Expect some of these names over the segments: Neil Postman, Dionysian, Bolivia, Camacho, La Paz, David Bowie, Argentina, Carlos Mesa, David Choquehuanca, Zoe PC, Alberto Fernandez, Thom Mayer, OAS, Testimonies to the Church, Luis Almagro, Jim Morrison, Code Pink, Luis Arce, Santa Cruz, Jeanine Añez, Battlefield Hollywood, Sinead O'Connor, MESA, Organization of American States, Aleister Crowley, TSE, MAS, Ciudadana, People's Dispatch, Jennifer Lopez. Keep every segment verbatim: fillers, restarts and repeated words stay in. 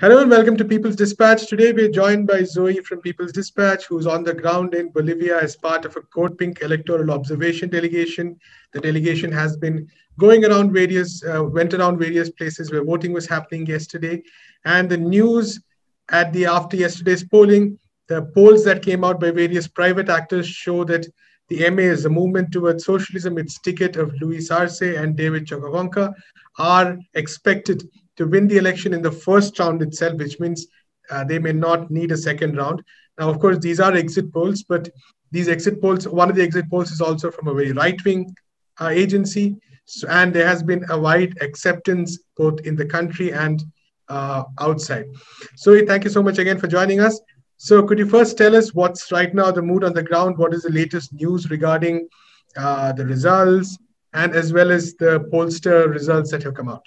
Hello and welcome to People's Dispatch. Today we're joined by Zoe from People's Dispatch, who's on the ground in Bolivia as part of a Code Pink electoral observation delegation. The delegation has been going around various, uh, went around various places where voting was happening yesterday. And the news at the after yesterday's polling, the polls that came out by various private actors show that the M A S, the movement towards socialism, its ticket of Luis Arce and David Choquehuanca, are expected to win the election in the first round itself, which means uh, they may not need a second round. Now, of course, these are exit polls, but these exit polls, one of the exit polls is also from a very right-wing uh, agency. So, and there has been a wide acceptance both in the country and uh, outside. So thank you so much again for joining us. So could you first tell us what's right now the mood on the ground? What is the latest news regarding uh, the results and as well as the pollster results that have come out?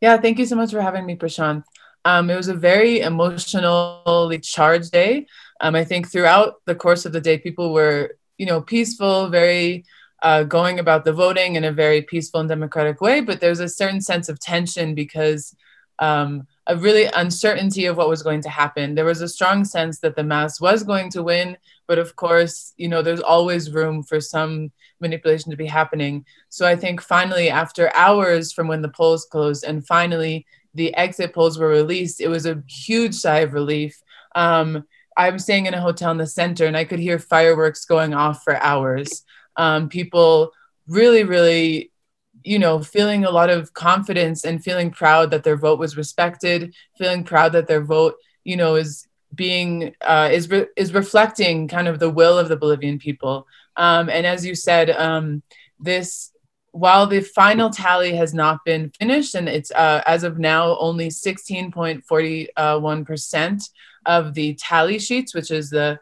Yeah, thank you so much for having me, Prashant. Um, it was a very emotionally charged day. Um, I think throughout the course of the day, people were, you know, peaceful, very uh, going about the voting in a very peaceful and democratic way. But there's a certain sense of tension because um, of really uncertainty of what was going to happen. There was a strong sense that the M A S was going to win. But of course, you know, there's always room for some manipulation to be happening. So I think finally, after hours from when the polls closed and finally the exit polls were released, it was a huge sigh of relief. Um, I'm staying in a hotel in the center and I could hear fireworks going off for hours. Um, people really, really, you know, feeling a lot of confidence and feeling proud that their vote was respected, feeling proud that their vote, you know, is being uh, is re is reflecting kind of the will of the Bolivian people. Um, and as you said, um, this while the final tally has not been finished, and it's uh, as of now only sixteen point four one percent of the tally sheets, which is the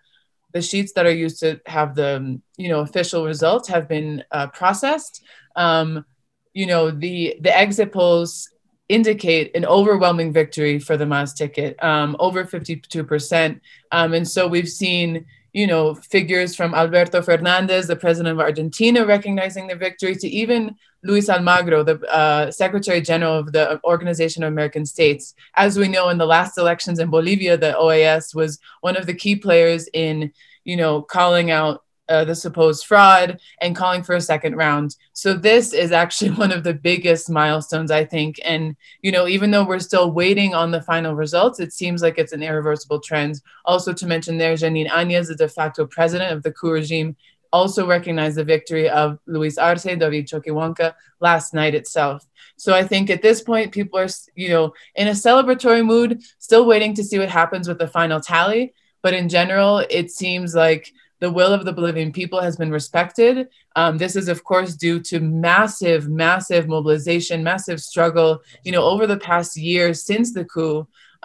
the sheets that are used to have the you know official results, have been uh, processed. Um, you know the the exit polls indicate an overwhelming victory for the M A S ticket, um, over fifty-two percent. Um, and so we've seen, you know, figures from Alberto Fernandez, the president of Argentina, recognizing the victory, to even Luis Almagro, the uh, Secretary General of the Organization of American States. As we know, in the last elections in Bolivia, the O A S was one of the key players in, you know, calling out Uh, the supposed fraud and calling for a second round. So this is actually one of the biggest milestones, I think. And, you know, even though we're still waiting on the final results, it seems like it's an irreversible trend. Also to mention there, Jeanine Añez, the de facto president of the coup regime, also recognized the victory of Luis Arce, David Choquehuanca last night itself. So I think at this point, people are, you know, in a celebratory mood, still waiting to see what happens with the final tally. But in general, it seems like the will of the Bolivian people has been respected. Um, this is, of course, due to massive, massive mobilization, massive struggle, you know, over the past year since the coup.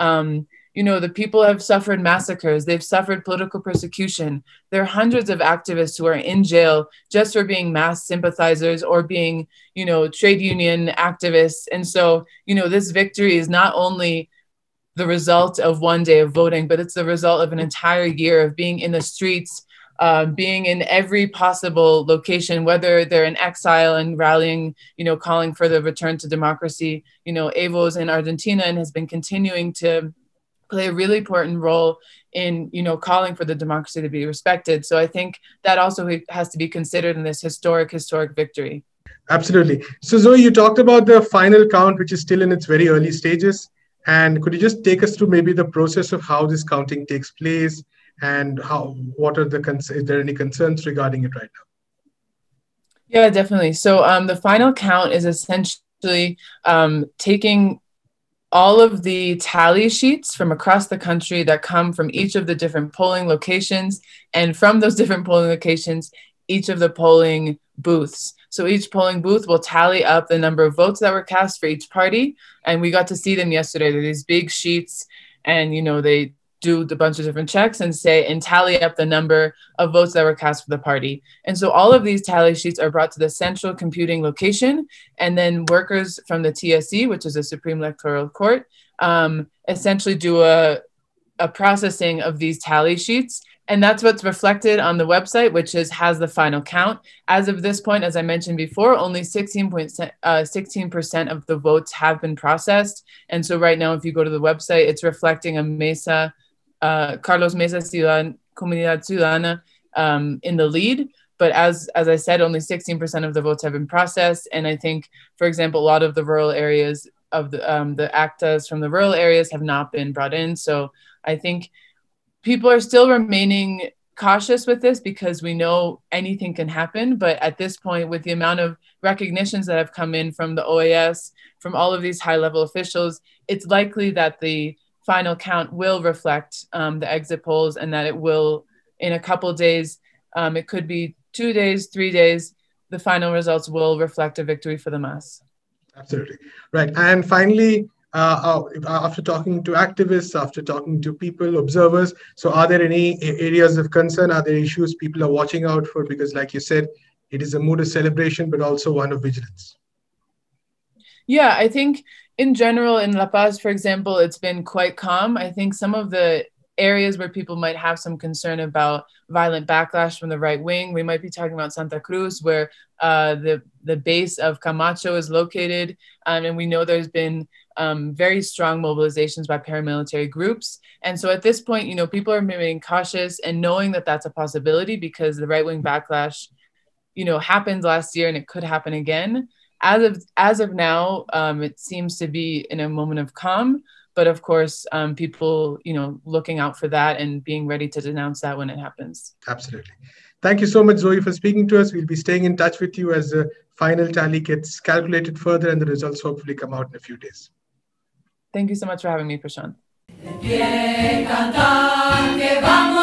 Um, you know, the people have suffered massacres. They've suffered political persecution. There are hundreds of activists who are in jail just for being M A S sympathizers or being, you know, trade union activists. And so, you know, this victory is not only the result of one day of voting, but it's the result of an entire year of being in the streets, Uh, being in every possible location, whether they're in exile and rallying, you know, calling for the return to democracy. You know, Evo's in Argentina and has been continuing to play a really important role in, you know, calling for the democracy to be respected. So I think that also has to be considered in this historic, historic victory. Absolutely. So Zoe, you talked about the final count, which is still in its very early stages. And could you just take us through maybe the process of how this counting takes place? And how, what are the, is there any concerns regarding it right now? Yeah, definitely. So um, the final count is essentially um, taking all of the tally sheets from across the country that come from each of the different polling locations, and from those different polling locations, each of the polling booths. So each polling booth will tally up the number of votes that were cast for each party. And we got to see them yesterday. They're these big sheets and, you know, they do a bunch of different checks and say and tally up the number of votes that were cast for the party. And so all of these tally sheets are brought to the central computing location, and then workers from the T S E, which is the Supreme Electoral Court, um, essentially do a a processing of these tally sheets. And that's what's reflected on the website, which is has the final count. As of this point, as I mentioned before, only sixteen percent uh, of the votes have been processed. And so right now, if you go to the website, it's reflecting a Mesa, uh, Carlos Mesa Ciudadan, Comunidad Ciudadana um, in the lead. But as, as I said, only sixteen percent of the votes have been processed. And I think, for example, a lot of the rural areas of the, um, the A C T As from the rural areas have not been brought in. So I think people are still remaining cautious with this because we know anything can happen. But at this point, with the amount of recognitions that have come in from the O A S, from all of these high level officials, it's likely that the final count will reflect um, the exit polls, and that it will, in a couple days, um, it could be two days, three days, the final results will reflect a victory for the M A S. Absolutely. Right. And finally, Uh, after talking to activists, after talking to people, observers, so are there any areas of concern? Are there issues people are watching out for? Because like you said, it is a mood of celebration, but also one of vigilance. Yeah, I think in general, in La Paz, for example, it's been quite calm. I think some of the areas where people might have some concern about violent backlash from the right wing, we might be talking about Santa Cruz, where uh, the, the base of Camacho is located. Um, and we know there's been Um, very strong mobilizations by paramilitary groups. And so at this point, you know, people are remaining cautious and knowing that that's a possibility because the right-wing backlash, you know, happened last year and it could happen again. As of, as of now, um, it seems to be in a moment of calm, but of course, um, people, you know, looking out for that and being ready to denounce that when it happens. Absolutely. Thank you so much, Zoe, for speaking to us. We'll be staying in touch with you as the final tally gets calculated further and the results hopefully come out in a few days. Thank you so much for having me, Prashant.